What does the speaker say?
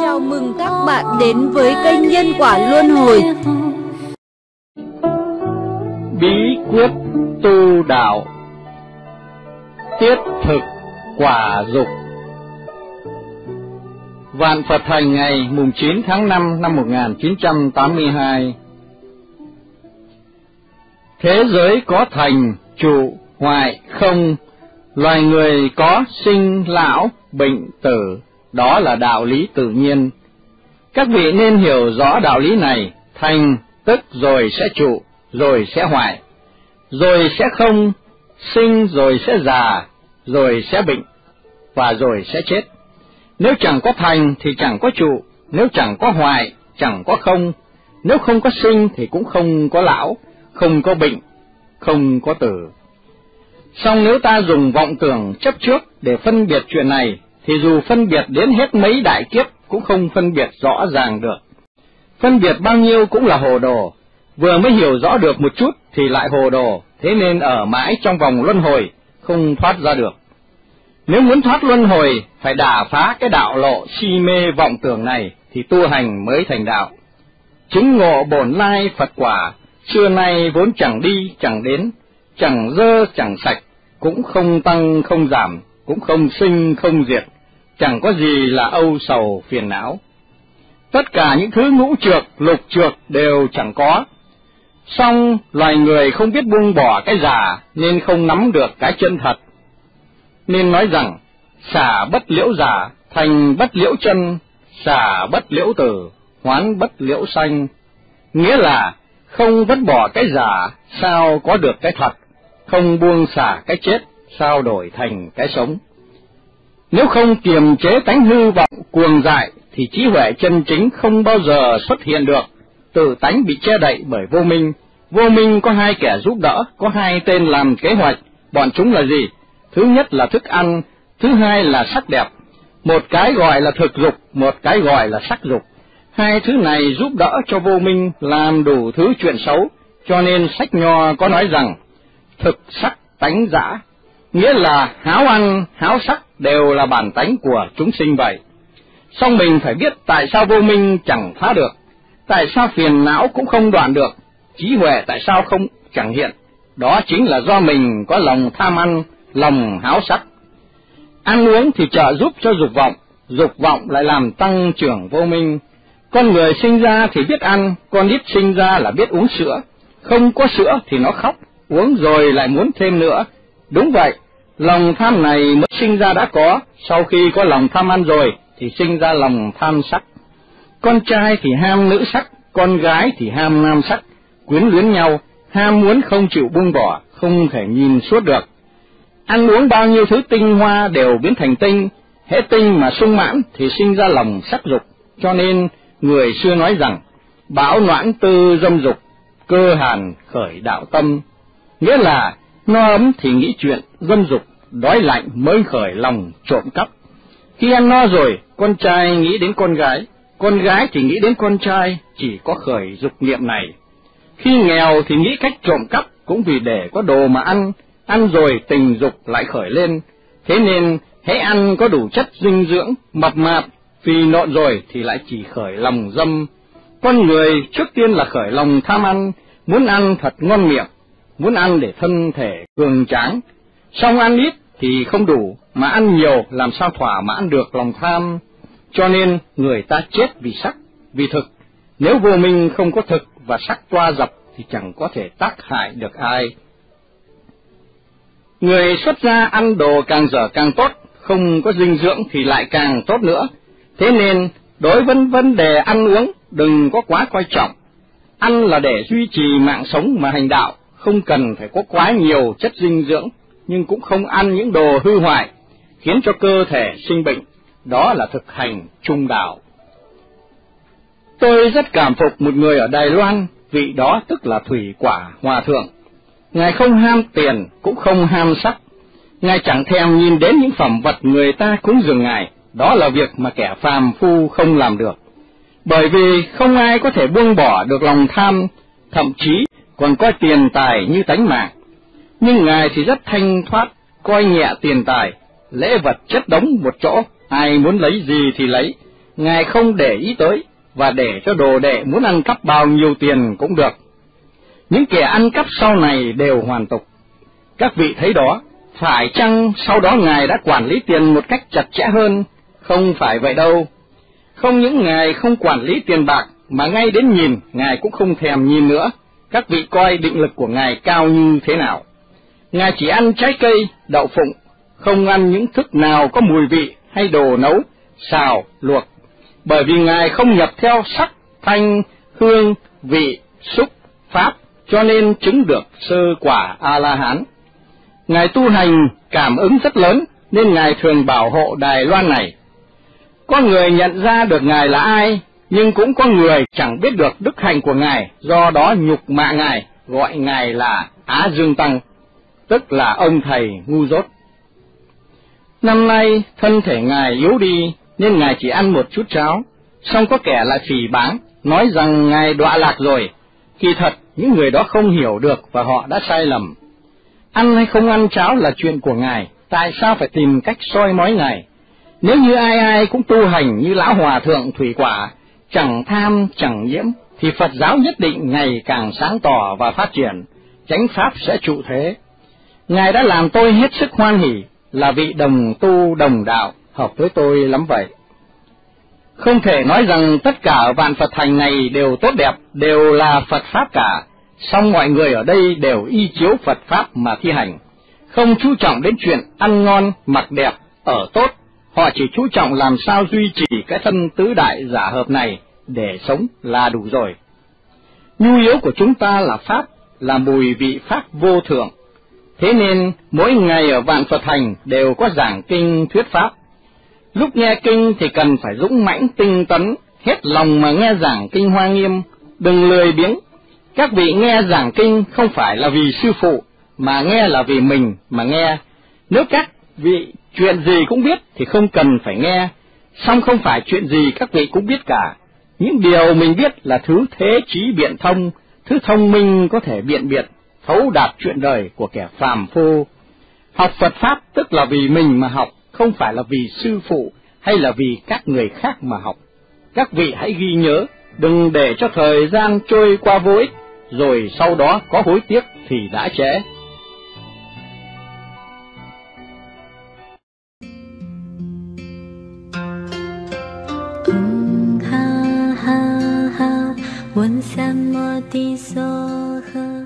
Chào mừng các bạn đến với kênh Nhân Quả Luân Hồi. Bí quyết tu đạo: tiết thực quả dục. Vạn Phật Thành ngày mùng 9 tháng 5 năm 1982. Thế giới có thành, trụ, hoại, không. Loài người có sinh, lão, bệnh, tử. Đó là đạo lý tự nhiên. Các vị nên hiểu rõ đạo lý này. Thành tức rồi sẽ trụ, rồi sẽ hoại, rồi sẽ không. Sinh rồi sẽ già, rồi sẽ bệnh, và rồi sẽ chết. Nếu chẳng có thành thì chẳng có trụ. Nếu chẳng có hoại, chẳng có không. Nếu không có sinh thì cũng không có lão, không có bệnh, không có tử. Song nếu ta dùng vọng tưởng chấp trước để phân biệt chuyện này, thì dù phân biệt đến hết mấy đại kiếp cũng không phân biệt rõ ràng được. Phân biệt bao nhiêu cũng là hồ đồ, vừa mới hiểu rõ được một chút thì lại hồ đồ, thế nên ở mãi trong vòng luân hồi, không thoát ra được. Nếu muốn thoát luân hồi, phải đả phá cái đạo lộ si mê vọng tưởng này, thì tu hành mới thành đạo. Chứng ngộ bổn lai Phật quả, xưa nay vốn chẳng đi, chẳng đến, chẳng dơ, chẳng sạch, cũng không tăng, không giảm, cũng không sinh, không diệt, chẳng có gì là âu sầu, phiền não. Tất cả những thứ ngũ trược, lục trược đều chẳng có. Song loài người không biết buông bỏ cái giả, nên không nắm được cái chân thật. Nên nói rằng, xả bất liễu giả, thành bất liễu chân, xả bất liễu tử, hoán bất liễu sanh. Nghĩa là, không vứt bỏ cái giả, sao có được cái thật, không buông xả cái chết, sao đổi thành cái sống. Nếu không kiềm chế tánh hư vọng cuồng dại, thì trí huệ chân chính không bao giờ xuất hiện được, tự tánh bị che đậy bởi vô minh. Vô minh có hai kẻ giúp đỡ, có hai tên làm kế hoạch, bọn chúng là gì? Thứ nhất là thức ăn, thứ hai là sắc đẹp, một cái gọi là thực dục, một cái gọi là sắc dục. Hai thứ này giúp đỡ cho vô minh làm đủ thứ chuyện xấu, cho nên sách Nho có nói rằng, thực sắc tánh dã, nghĩa là háo ăn, háo sắc đều là bản tánh của chúng sinh vậy. Song mình phải biết tại sao vô minh chẳng phá được, tại sao phiền não cũng không đoạn được, trí huệ tại sao không chẳng hiện, đó chính là do mình có lòng tham ăn, lòng háo sắc. Ăn uống thì trợ giúp cho dục vọng lại làm tăng trưởng vô minh. Con người sinh ra thì biết ăn, con nít sinh ra là biết uống sữa, không có sữa thì nó khóc, uống rồi lại muốn thêm nữa. Đúng vậy, lòng tham này mới sinh ra đã có, sau khi có lòng tham ăn rồi thì sinh ra lòng tham sắc. Con trai thì ham nữ sắc, con gái thì ham nam sắc, quyến luyến nhau, ham muốn không chịu buông bỏ, không thể nhìn suốt được. Ăn uống bao nhiêu thứ tinh hoa đều biến thành tinh, hết tinh mà sung mãn thì sinh ra lòng sắc dục, cho nên người xưa nói rằng, bão noãn tư dâm dục, cơ hàn khởi đạo tâm, nghĩa là no ấm thì nghĩ chuyện dâm dục, đói lạnh mới khởi lòng trộm cắp. Khi ăn no rồi, con trai nghĩ đến con gái thì nghĩ đến con trai, chỉ có khởi dục niệm này. Khi nghèo thì nghĩ cách trộm cắp, cũng vì để có đồ mà ăn, ăn rồi tình dục lại khởi lên. Thế nên, hễ ăn có đủ chất dinh dưỡng, mập mạp, vì nộn rồi thì lại chỉ khởi lòng dâm. Con người trước tiên là khởi lòng tham ăn, muốn ăn thật ngon miệng, muốn ăn để thân thể cường tráng. Xong ăn ít thì không đủ, mà ăn nhiều làm sao thỏa mãn được lòng tham. Cho nên người ta chết vì sắc, vì thực. Nếu vô minh không có thực và sắc toa dập thì chẳng có thể tác hại được ai. Người xuất gia ăn đồ càng dở càng tốt, không có dinh dưỡng thì lại càng tốt nữa. Thế nên, đối với vấn đề ăn uống, đừng có quá coi trọng. Ăn là để duy trì mạng sống mà hành đạo, không cần phải có quá nhiều chất dinh dưỡng, nhưng cũng không ăn những đồ hư hoại, khiến cho cơ thể sinh bệnh. Đó là thực hành trung đạo. Tôi rất cảm phục một người ở Đài Loan, vị đó tức là Thủy Quả Hòa Thượng. Ngài không ham tiền, cũng không ham sắc. Ngài chẳng thèm nhìn đến những phẩm vật người ta cúng dường Ngài. Đó là việc mà kẻ phàm phu không làm được. Bởi vì không ai có thể buông bỏ được lòng tham, thậm chí còn coi tiền tài như tánh mạng. Nhưng Ngài thì rất thanh thoát, coi nhẹ tiền tài, lễ vật chất đống một chỗ, ai muốn lấy gì thì lấy, Ngài không để ý tới, và để cho đồ đệ muốn ăn cắp bao nhiêu tiền cũng được. Những kẻ ăn cắp sau này đều hoàn tục. Các vị thấy đó, phải chăng sau đó Ngài đã quản lý tiền một cách chặt chẽ hơn? Không phải vậy đâu. Không những Ngài không quản lý tiền bạc, mà ngay đến nhìn, Ngài cũng không thèm nhìn nữa. Các vị coi định lực của Ngài cao như thế nào. Ngài chỉ ăn trái cây, đậu phụng, không ăn những thức nào có mùi vị hay đồ nấu, xào, luộc, bởi vì Ngài không nhập theo sắc, thanh, hương, vị, xúc, pháp, cho nên chứng được sơ quả A-la-hán. Ngài tu hành cảm ứng rất lớn, nên Ngài thường bảo hộ Đài Loan này. Có người nhận ra được Ngài là ai, nhưng cũng có người chẳng biết được đức hạnh của Ngài, do đó nhục mạ Ngài, gọi Ngài là Á Dương Tăng, tức là ông thầy ngu dốt. Năm nay, thân thể Ngài yếu đi, nên Ngài chỉ ăn một chút cháo, xong có kẻ lại phỉ báng, nói rằng Ngài đọa lạc rồi. Kỳ thật, những người đó không hiểu được và họ đã sai lầm. Ăn hay không ăn cháo là chuyện của Ngài, tại sao phải tìm cách soi mói Ngài? Nếu như ai ai cũng tu hành như Lão Hòa Thượng Thủy Quả, chẳng tham, chẳng nhiễm, thì Phật giáo nhất định ngày càng sáng tỏ và phát triển, chánh Pháp sẽ trụ thế. Ngài đã làm tôi hết sức hoan hỉ, là vị đồng tu đồng đạo, hợp với tôi lắm vậy. Không thể nói rằng tất cả ở Vạn Phật Thành này đều tốt đẹp, đều là Phật Pháp cả, song mọi người ở đây đều y chiếu Phật Pháp mà thi hành, không chú trọng đến chuyện ăn ngon, mặc đẹp, ở tốt, họ chỉ chú trọng làm sao duy trì cái thân tứ đại giả hợp này để sống là đủ rồi. Nhu yếu của chúng ta là Pháp, là mùi vị Pháp vô thượng. Thế nên, mỗi ngày ở Vạn Phật Thành đều có giảng kinh thuyết Pháp. Lúc nghe kinh thì cần phải dũng mãnh tinh tấn, hết lòng mà nghe giảng kinh Hoa Nghiêm, đừng lười biếng. Các vị nghe giảng kinh không phải là vì sư phụ, mà nghe là vì mình mà nghe. Nếu các vị chuyện gì cũng biết thì không cần phải nghe, song không phải chuyện gì các vị cũng biết cả. Những điều mình biết là thứ thế trí biện thông, thứ thông minh có thể biện biệt, thấu đạt chuyện đời của kẻ phàm phu. Học Phật Pháp tức là vì mình mà học, không phải là vì sư phụ hay là vì các người khác mà học. Các vị hãy ghi nhớ, đừng để cho thời gian trôi qua vô ích, rồi sau đó có hối tiếc thì đã trễ. Ha ha ha,